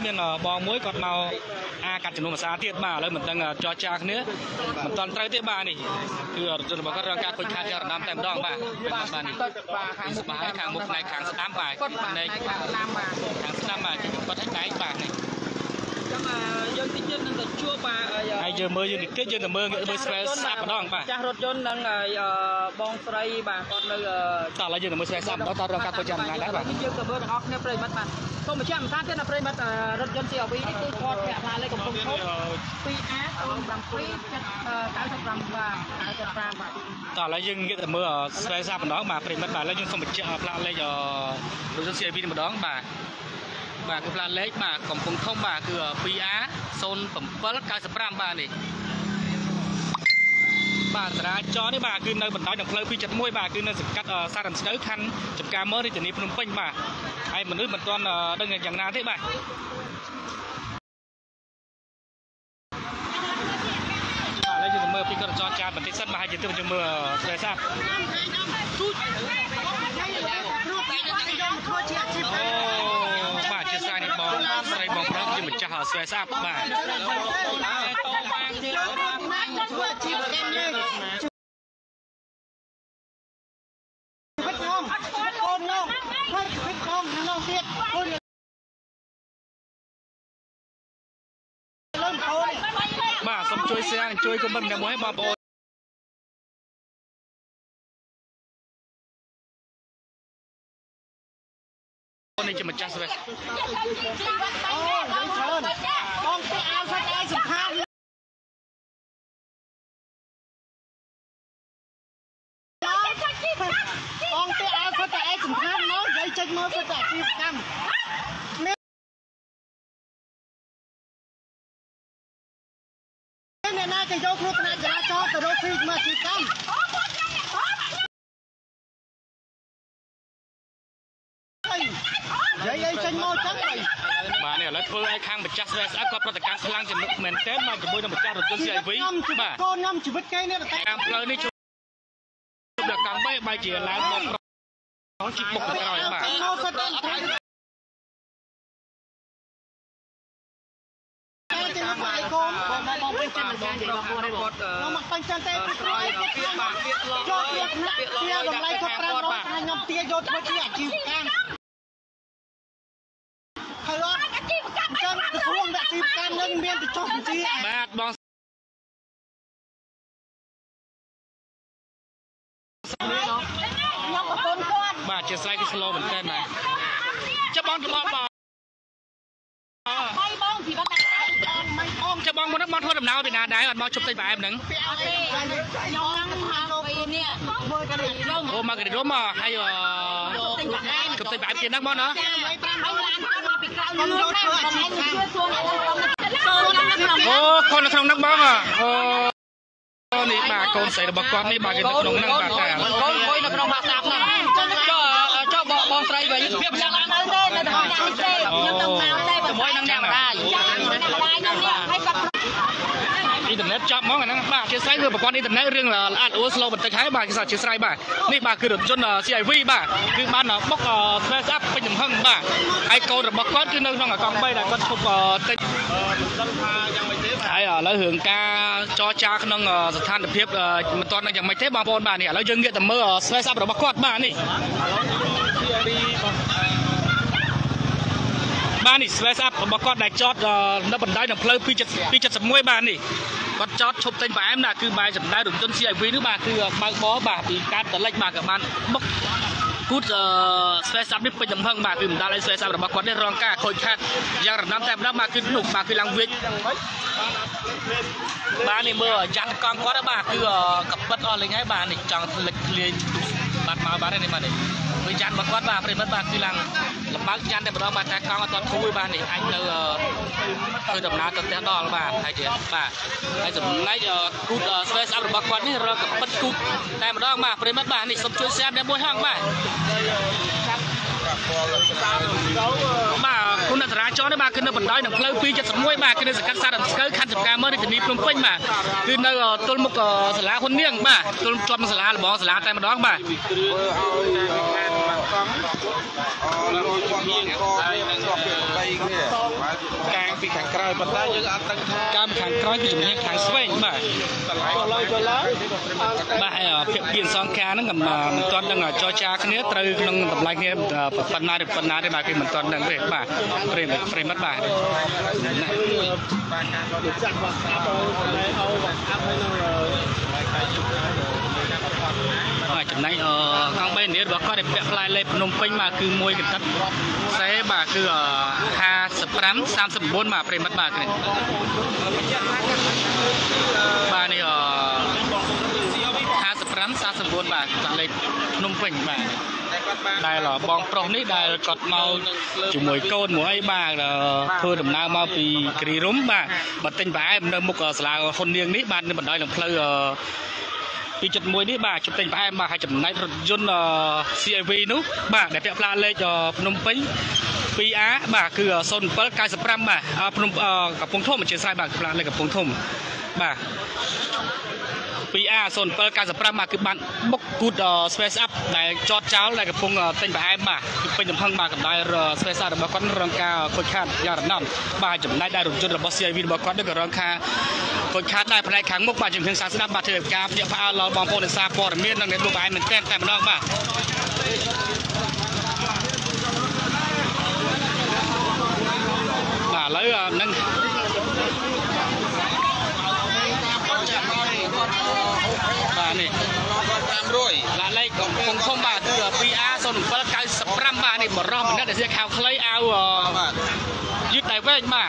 tức bên bò muối còn màu a cắt chừng một xá tiệt bà rồi mình đang cho chạc nữa mình toàn trai tiệt bà này từ từ bà các răng cá quỳnh khai nam tam đong bà hàng một này hàng tám bài này hàng năm bài có thách cái bà này ai giờ mới dân kết dân là mơ người mới sắp đong bà cha rốt dân đang bong trai bà còn ta là dân là mới sắp đó ta răng cá quỳnh khai nam bà tôi mà chạm sát thế là phải mất rất dân sẹo vì tôi thoát mẹ lại lấy công công phi á làm phi cái thật làm và tỏ lấy nhưng nghĩa là mưa xảy ra một đó mà phải mất bà lấy nhưng không được chạm lại lấy giờ dân sẹo vì một đó bà cũng là lấy bà còn công không bà từ phi á son phẩm vớt cái sập ram bà này bà đã cho đấy bà cứ nơi mình nói đồng lời phi chặt môi bà cứ nơi cắt sa đầm sấy khăn chụp cá mới đi chuẩn bị phun pin bà ai mình nói mình toàn đơn giản nào thế bà lấy cho mưa phi còn cho cha mình thấy sân bà hay chỉ cho mưa trời sao bà chưa sai này bóng sai bóng đó thì mình trả hở trời sao bà bà xong chơi xe chơi của mình là mới bà bồi này cho mình chắc rồi con tê áo phật tại ai cũng tham nó gây chân mơ phật tại phim cam nên ngày nay cái dâu khô này giá cho từ đôi phim mà phim cam vậy gây chân mơ chắc này bà này là thôi ai khang một chắc sẽ có một cái khăn lăng chỉ mình té mà chỉ bôi nó một chắc được con gì ví bà con năm chỉ biết cái này là tay cam lời đi càng bay bay chỉ là một con chim bồ câu rồi mà bạt bà chia sẻ cái slow mình tên này cho bong cho bong bà cho bong một đứa bong thôi làm nào thì nà đá bong chụp tay bà em đứng ô mà cái đó mà hay chụp tay bà em kia nắng bong nữa ô con nó không nắng bong àนี่บาโกนใส่ระบบกวนนี่บาเกิดลงนั่งบาแต่คนคุยนักร้องภาษาต่างเจ้าบอกบองไตรไปยึดเพียบยังอันนั้นได้นะต้องนั่งเต้ยังต้องนั่งเต้แบบไม่นั่งนั่งได้อินเทอร์เน็ตจับมองกันนะบาเชื่อใจเรื่องประกอบอินเทอร์เน็ตเรื่องละอัดโอสโลบันทึกให้บาเชื่อใจบานี่บาคือรถจนซีไอวีบาคือบ้านเราบล็อกเฟซอัพไปถึงห้องบาไอโกนระบบกวนคือนั่งนั่งกับกองใบได้ก็ถูกติดแล้วหึงกาจอจ้าขนมสถานเพียบตอนนั้นยังไม่เทปบางคนบ้านเนี่ยแล้วยังเงี้ยแต่เมื่อเซซับเราบักกอดบ้านนี่เซซับบักกอดได้จอดแล้วบันไดน้ำเพลิงพี่จัดสมวยบ้านนี่ก็จอดชมเต็มไปเอ็มน่ะคือใบจัดได้ดุจนเสียวีหรือบ้านคือบางบ่อบาปีการแต่เล็กมากกับมันบักกูจะเซซับนี่เป็นยังเพิ่งบ้านคือมันได้เลยเซซับเราบักกอดได้รองกาคอยคัดยังระดับแต่ระดับมาคือหนุกมาคือลังวิทบ้านนี่เมื่อยันกองก็ได้บ้านคือกับบัตรออนไลน์ให้บ้านนี่จังเล็กเลี้ยบัตรมาบ้านได้ในบ้านนี่เมื่อยันบัตรวัดบ้านเป็นบัตรบ้านคือหลังลำบากยันแต่บัตรบ้านแต่กองก็ตอนคู่บ้านนี่ไอ้คือดำน้ำตอนเที่ยงตอนบ้านไอ้เจ๊บ้านไอ้สมัยไอ้กูสเปซอัพบัตรวัดนี่เรากับบัตรกูแต่บัตรมาเป็นบัตรบ้านนี่สมช่วยแซมได้บ่อยห้างบ้านมาคุณอัตราจอได้บ้าน ขึ้นในบรรดาหนังเล่าปีจะสมวยมาขึ้นในสังกัดซาดันเกิดขันสับการเมื่อในถิ่นนี้ปลุกปั้นมาคือในต้นมุกสลาคนเนียงมาต้นจอมสลาหรือหมอสลาใจมันร้องมาการปีแข่งกลายบรรดายังอันตั้งท่าการแข่งกลายปีจะมีแข่งสวยมามาเปลี่ยนซองแค่นั่งกับตอนนั้นจอชาคนนี้ตรึงนั่งกับลายนี้ปันนาได้มาคือเหมือนตอนนั้นเลยมาเฟรมมัดมาจุดไหนกางเบนเดียร์บอกก็เด็กๆลายเล็บนมปิ้งมาคือมวยกันทัดใช่บ่าคือห้าสิบรัมสามสิบบนมาเปรย์มัดมาเลยบ่านี่ห้าสิบรัมสามสิบบนมาอะไรนมปิ้งมาได้หรอบองตรงนี้ได้กดเมาจุ่มมวยโกนมวยบ้าเราเพื่อดมน้ำมาปีกรีรุ่มบ้าบัดเต็งบ้ามันเดินมุกสลาคนเนียงนี้บ้านนี่มันได้หลังเพลปีจุดมวยนี่บ่าจุดเต็งบ้ามาให้จุดไหนรถยนต์CRV นู้บ่าเดี๋ยวจะพลาดเลยจะพนมปิ้งปีอาบ่าคือโซนเปิดกายสปรัมบ่าพนมกับพงทุ่มมันเชื่อใจบ่าพลาดเลยกับพงทุ่มบ่าปีอาส่วนประการสัมปรามาคือบันบกกูดสเปซอัพในจอดเจ้าในกระพงเต็มไปไอ้มาเป็นจำพังมากับได้สเปซอัพมาคว้นรองคาคนข้ามยาดน้ำมาจำได้ได้รุ่นจนระบบเซียวินมาคว้นด้วยกับรองคาคนข้ามได้ภายในขังมุกมาจำเพียงสามสิบนาทีเถิดกาบเดี๋ยวพาเราบอมโพลิซาปอร์เมียนนั่งในตัวไปมันเต้นแต่มันนอกมาแล้วนั่งนี่ตามด้วยละไล่ของคงคมบาทคือปีอาส่วนประการสัปรามานี่บ่รอบมันน่าจะเสียข่าวคล้ายเอายึดได้แว่งมา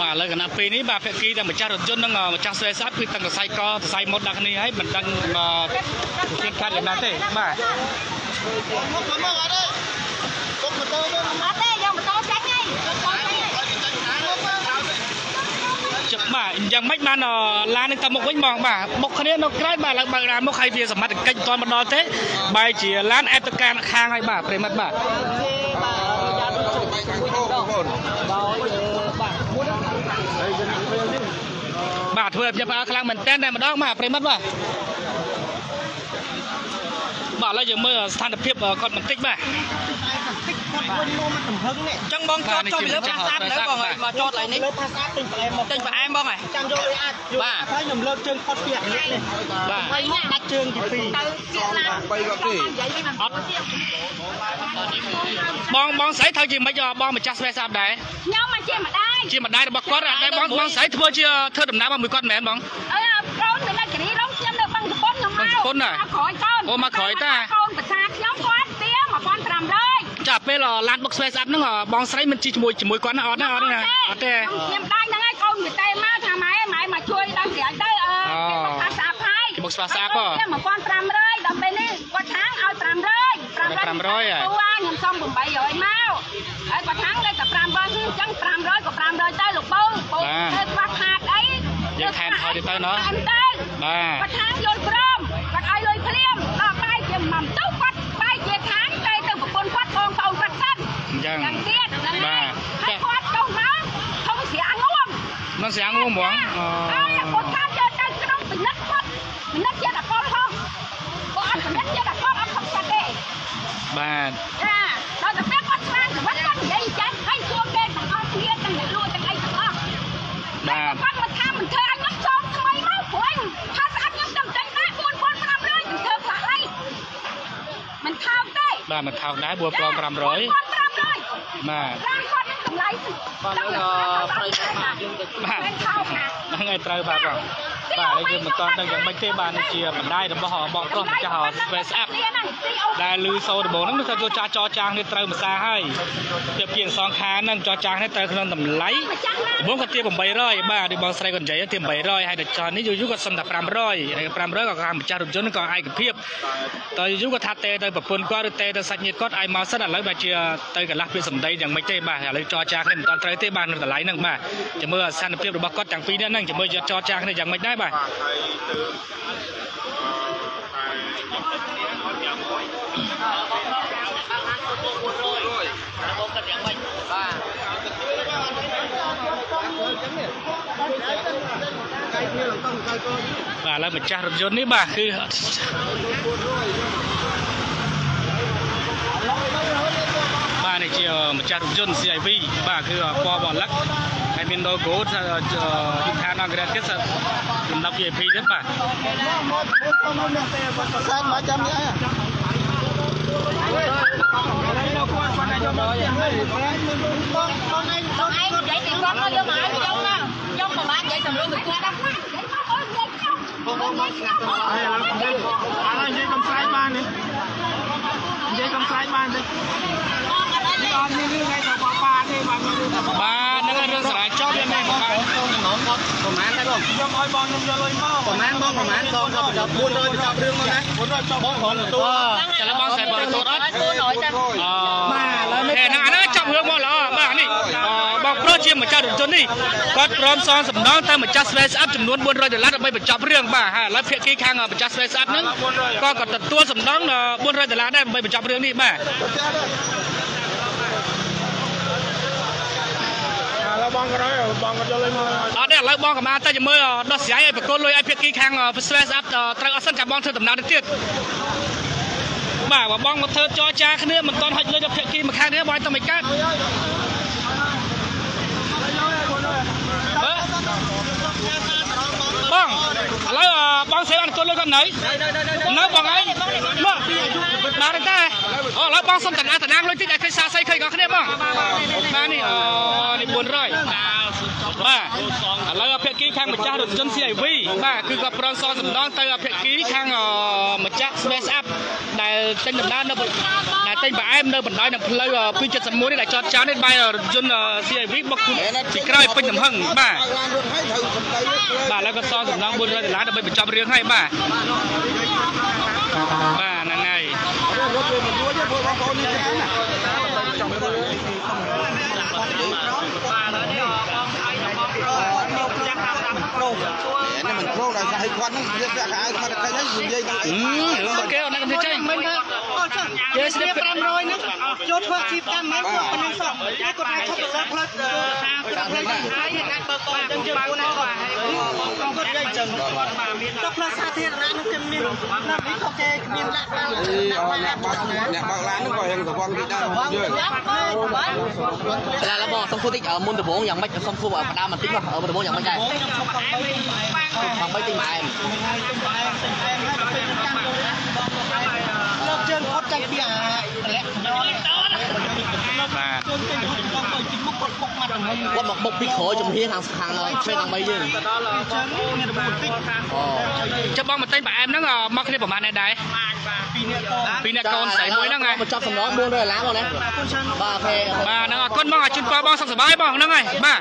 บ่าเลยกันนะปีนี้บ่าเพื่อกี้แต่เหมือนจ้ารถยนต์นั่งมาจ้างเซซัสคือตั้งแต่ไซค์ก็ไซค์มดดังนี้ให้มันดังเช่นกันเลยนะเต้บ่าจับบ่ายังไม่มาหนอลาในตะมกวิ่งมองบ่าบกคนนี้นกไร้บ่าหลังบางร้านมกใครเพียสมัติกันตอนมันนอนเต้ใบเฉียร้านแอปตะการค้างให้บ่าเปรมัดบ่าบาดเพื่อนจะไปเอาคลังเหมือนเต้นได้มาดอกมาเปรมัดบ่าบ่าแล้วยังเมื่อสถานเพียบก่อนมันติ๊กบ่าจังบองจอดจอดเลือบพาซัดแล้วบองไงมาจอดอะไรนี่เลือบพาซัดตึงไปมองตึงไปไอ้บองไงจังโยอาบ่าถ้าหนุ่มเลือบเชิงคอดเปียกนี่เลยบ่านัดเชิงกี่ปีไปก็ตีบองใส่เท่าจีมาจ่อบองมันจัดไปซับได้ย่อมาจีมาได้แต่บอกก้อนได้บองใส่ทั่วเชียเธอดำน้ำมาหมื่นก้อนแมนบองร้อนเหมือนอะไรกันนี่ร้อนจำเลือบบังก้อนยังมาก้อนหน่อยโอ้มาขอยตาจับไปหล่อลานบกสเปซอัพนั่งหรอบองไซมันจีจมูกก้อนน่ะออดน่ะนะออดเต้ยังได้ยังไงเขาอยู่เต้มาทำไมมาช่วยเราเสียใจบกสเปซอัพให้บกสเปซอัพก็เนี่ยมาก้อนตามเลยดำไปนี่ก้อนช้างเอาตามเลยตัวยังซ่อมบุ๋มไปอยู่ไอ้เมาไอ้ก้อนช้างเลยกับตามบอลที่จัง300กับ300ได้หลุดปูเอ็ดวัดหาดไอ้ยังแทนเขาดิเต้เนาะก้อนช้างโยนกรมก้อนไอ้เลยเพลียมต่อไปเยี่ยมมั่มตู้วัดไปเจี๊ยช้างใจตึงบุ๋มวัดกองเตาวัดสั้นยังเตี้ยนั่นแหละให้วัดตรงนั้นเขาเสียงงมันเสียงงหวังก้อนช้างเจอใจก็ต้องเป็นนักวัดเป็นนักเจี๊ยดักก้อนทองก้อนเป็นนักเจี๊ยดักก้อนอันทำกันเองบ้านเราจะแม่วัดบ้านวัดบ้านใหญ่จังให้ช่วงเด็กของเลี้ยงตั้งแต่ลูกตั้งแต่ตั้งแต่บ้านวัดมันทำมันเธออันนั้นจอมทำไมเมาผงถ้าจะอันนั้นจำใจได้บวนคนรำเลยเธอขวาไรมันข้าวได้บ้านมันข้าวได้บวนคนรำร้อยมาร่างคนนั้นต้องไล่สิต้องไปข้าวมายังไงเตยบ้านเรา và đây giờ mình toàn đang giống bánh tê bàn chia mình đai đầm bò bò con cho họ face app đa lư sâu đầm bò nó thay cho cha cho trang để tơi mà xa hay để kiện song khá nên cho trang để tơi khi đang tầm lấy bốn con tê bồng bảy rồi ba để bò say còn dậy tê bảy rồi hay để cho ní dụ còn sầm đập ram rồi ram rồi còn làm cha được cho nó còn ai cũng phep tơi dụ còn thắt tê tơi bập phun qua được tê tơi sạch nhiệt cốt ai máu sắt là lấy bà chia tơi cả lắc bên sầm đây giống bánh tê bàn là lấy cho trang nên toàn tơi tê bàn là lấy nè bà chỉ mưa san phep được bò con chẳng phí nữa nè chỉ mưa cho trang này chẳng mấyได้bà là mình trả được vốn đấy bà cứ bà này chiều mình trả được vốn CIV bà cứ qua bỏ lắcไอ้มินโดโก้จะทุกท่านนักเรียนก็จะรับเยี่ยมพี่ด้วยป่ะบ้านนั่นเรื่องสายชอบยังไงบ้านน้องครับประมาณได้หรอยังอ้อยบอลยังลอยม้อประมาณตอนเราจับบุญเลยจับเรื่องมั้ยบุญเลยจับของตัวแต่ละบอลใส่บอลตัวน้อยมาแล้วไม่แต่นั่นจับเรื่องมั้ยหรอบ้านนี่บอลโปรเจกต์เหมือนเจ้าดุจนี่ก็พร้อมซ้อนสำน้องแต่เหมือนจัดสเปซอัพจำนวนบุญเลยเดือดรัดไปจับเรื่องบ้าฮะแล้วเพียงกี่ครั้งเหมือนจัดสเปซอัพนึงก็กดตัวสำน้องบุญเลยเดือดรัดได้ไปจับเรื่องนี่บ้าเราบองกันเลยอ๋อเนี่ยเราบองกันมาแต่ยังไม่ดอสายไอ้ประกอบเลยไอ้เพียงกี่ครั้งสเปซอัพตรังอัสสันจับบองเธอตำนานที่บ่าวบองมาเธอจอจ้าขึ้นเนื้อมันตอนหัดเลยจะเพียงกี่มาครั้งเนื้อบอยต้องไปกัดบองแล้วบองเสียอันตัวเลยกันไหนน้องบองไอ้มามาได้ได้อ๋อแล้วบองส้มแต่นาแต่นางเลยที่ไอ้เคยซาใส่เคยก็ขึ้นเนื้อบ้างมานี่นี่บุญร้อยบ้าแล้วเพียกี้ข้างมันจะโดนจนเสียวีบ้าคือกับรอนซอนสำนองเตอเพียกี้ข้างมันจะสเปซอัพในเต็นแบบนั้นนะในเต็นแบบไอ้เนื้อแบบน้อยนะเลยพี่จะสมมุติได้จอจ้าได้ใบจนเสียวีบางคนจะกลายเป็นหนุ่มหั่งบ้าบ้าแล้วก็ซอนสำนองบุญร้อยแต่ร้านจะไปจับเรื่องให้บ้าบ้านั่งไงแก้วนั่นก็ใช่ไหมครับเจสเดฟรามรอยนะยศเพื่อชีพการเมืองของประเทศสองให้กฎหมายชอบรับรัฐประหารให้นักเบิกความจริงบ้างนะว่าให้ต้องกดได้จริงต้องประชาธิปไตยนุกเกมนี่นักวิเคราะห์เกมนี่ละบ้างเนี่ยบางร้านนึกว่ายังตะวันไม่ได้เยอะแล้วบอกสมพูดอีกมุนตะโบงอย่างไม่สมพูดแบบดามันติ๊กแบบมุนตะโบงอย่างไม่ใช่ทำไม่ติดหมายเราเจอคนใจเปียกและนอนมาว่าบอกบุกพี่ขอจมเพี้ยนทางเลยช่วยทางไปยืนจะบ้องมาเต้นแบบแอมนั่งมาคลิปประมาณไหนได้ปีนี้ก่อนใส่มวยนั่งไงมาจับสมองบุญด้วยล้างก่อนนะบ้าเพย์มานั่งก้นบ้องจุนปลาบ้องสับสบายบ้องนั่งไงบ้า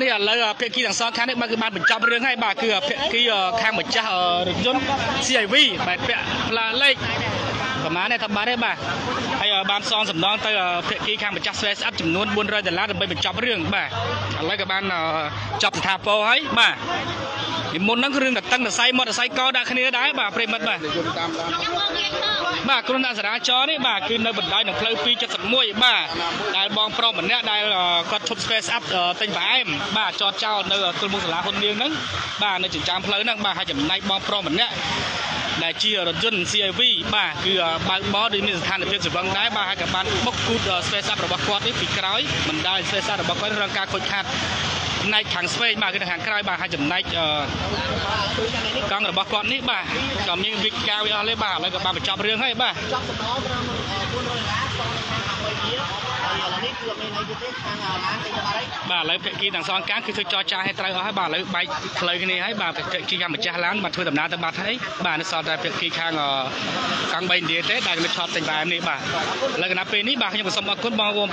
นี่เลยเพียงกี่หลังซ้อนแค่นี้มาคือบ้านเหมือนจับเรื่องให้บ้าคือเพียงกี่แข้งเหมือนจะหรือจนเสียวีแบบเปียปลาเล็กประมาณนี้ทำมาได้บ้าไอ้บ้านซ้อนสำนองเตอเพียงกี่แข้งเหมือนจะสเปซอัพจำนวนบุญด้วยแต่ล้างไปเหมือนจับเรื่องบ้าอะไรกับบ้านจับถาโป้ให้บ้ามุนนั่งเรื่องตั้งแต่ไซมอแต่ไซก็ได้คะแนนได้บ้าเปรมมันบ้าบ้าคุณนักสนาจอนี่บ้าคือในบทได้หนังเพลย์ปีจะสมมวยบ้าได้บองพร้อมเหมือนเนี้ยได้ก็ชมสเปซอัพเต็มแบบบ้าจอเจ้าในตัวมุสลาคนเดียวนั้นบ้าในจุดจามเพลย์นั่งบ้าให้จับในบองพร้อมเหมือนเนี้ยได้เชียร์รถยนต์ CIV บ้าคือบางบอสหรือมีสถานเพียงสุดบางได้บ้าให้กับบ้านบกคูดสเปซอัพระบบคอร์ดนี่ปีกร้อยมันได้สเปซอัพระบบคอร์ดร่างกายคนขาดในถังสเปซบ้าคือถังกลายบ้าให้จำในกองระบบก่อนนี้บ้าก็มีวิกแก้วอะไรบ้าแล้วก็บ้าไปจับเรื่องให้บ้า bà lấy kia đằng sau cá cứ thôi cho cha hay tay hóa bà lấy bay lấy cái này ấy bà phải kia làm một cha láng mà thôi tầm nào tầm bà thấy bà nó so ra việc kia khang ở càng bay địa tết đại nó cho tình bà em này bà lấy cái nắp pin này bà không có xong bà cuốn bao gồm